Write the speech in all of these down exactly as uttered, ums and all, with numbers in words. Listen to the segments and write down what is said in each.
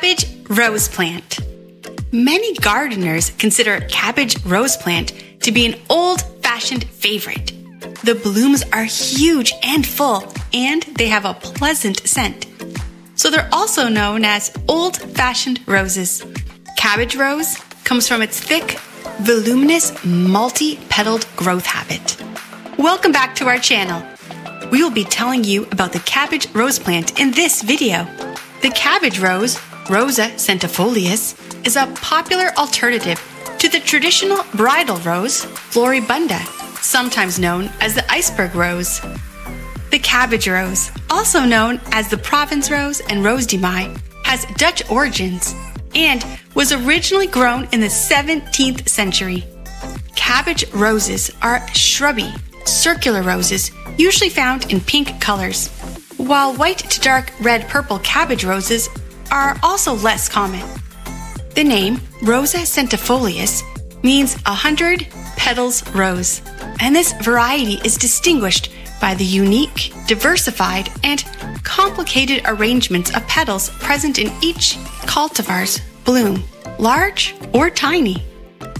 Cabbage rose plant. Many gardeners consider cabbage rose plant to be an old-fashioned favorite. The blooms are huge and full, and they have a pleasant scent. So they're also known as old-fashioned roses. Cabbage rose comes from its thick, voluminous, multi-petaled growth habit. Welcome back to our channel. We will be telling you about the cabbage rose plant in this video. The cabbage rose, Rosa centifolia, is a popular alternative to the traditional bridal rose, Floribunda, sometimes known as the iceberg rose. The cabbage rose, also known as the Provence rose and rose de mai, has Dutch origins and was originally grown in the seventeenth century. Cabbage roses are shrubby, circular roses, usually found in pink colors, while white to dark red-purple cabbage roses are also less common. The name Rosa centifolia means a hundred petals rose, and this variety is distinguished by the unique, diversified, and complicated arrangements of petals present in each cultivar's bloom, large or tiny.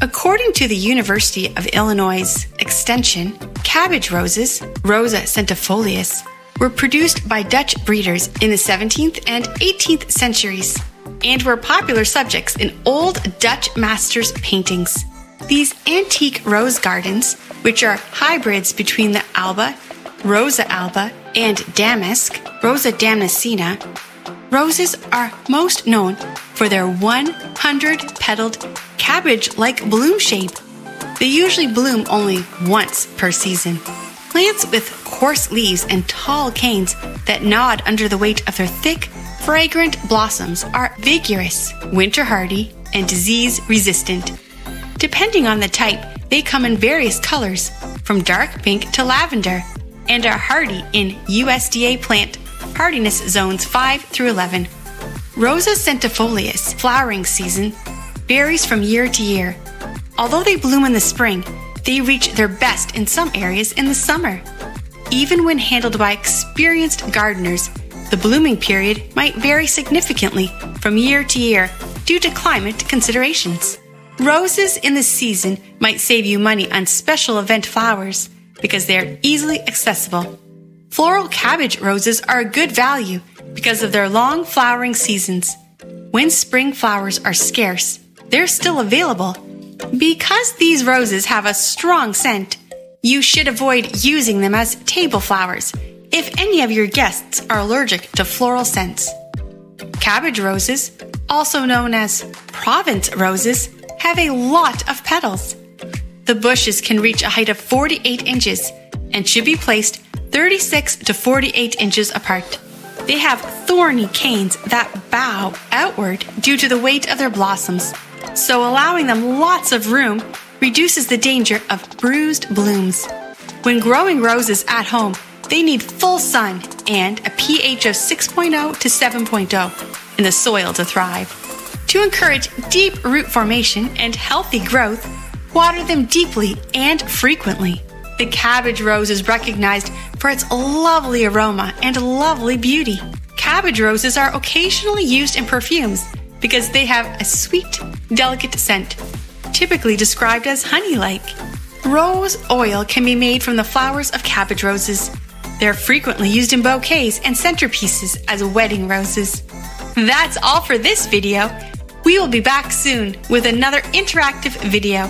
According to the University of Illinois' Extension, cabbage roses, Rosa centifolia, were produced by Dutch breeders in the seventeenth and eighteenth centuries and were popular subjects in old Dutch masters' paintings. These antique rose gardens, which are hybrids between the alba, Rosa alba, and damask, Rosa damascena, roses are most known for their hundred-petaled cabbage-like bloom shape. They usually bloom only once per season. Plants with coarse leaves and tall canes that nod under the weight of their thick, fragrant blossoms are vigorous, winter-hardy, and disease-resistant. Depending on the type, they come in various colors, from dark pink to lavender, and are hardy in U S D A plant hardiness zones five through eleven. Rosa centifolia's flowering season varies from year to year. Although they bloom in the spring, they reach their best in some areas in the summer. Even when handled by experienced gardeners, the blooming period might vary significantly from year to year due to climate considerations. Roses in this season might save you money on special event flowers because they are easily accessible. Floral cabbage roses are a good value because of their long flowering seasons. When spring flowers are scarce, they're still available. Because these roses have a strong scent, you should avoid using them as table flowers if any of your guests are allergic to floral scents. Cabbage roses, also known as Provence roses, have a lot of petals. The bushes can reach a height of forty-eight inches and should be placed thirty-six to forty-eight inches apart. They have thorny canes that bow outward due to the weight of their blossoms, so allowing them lots of room reduces the danger of bruised blooms. When growing roses at home, they need full sun and a pH of six point zero to seven point zero in the soil to thrive. To encourage deep root formation and healthy growth, water them deeply and frequently. The cabbage rose is recognized for its lovely aroma and lovely beauty. Cabbage roses are occasionally used in perfumes because they have a sweet, delicate scent, typically described as honey-like. Rose oil can be made from the flowers of cabbage roses. They're frequently used in bouquets and centerpieces as wedding roses. That's all for this video. We will be back soon with another interactive video.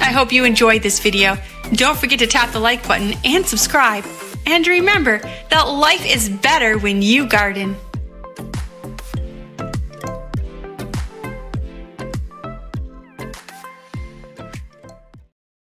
I hope you enjoyed this video. Don't forget to tap the like button and subscribe. And remember that life is better when you garden.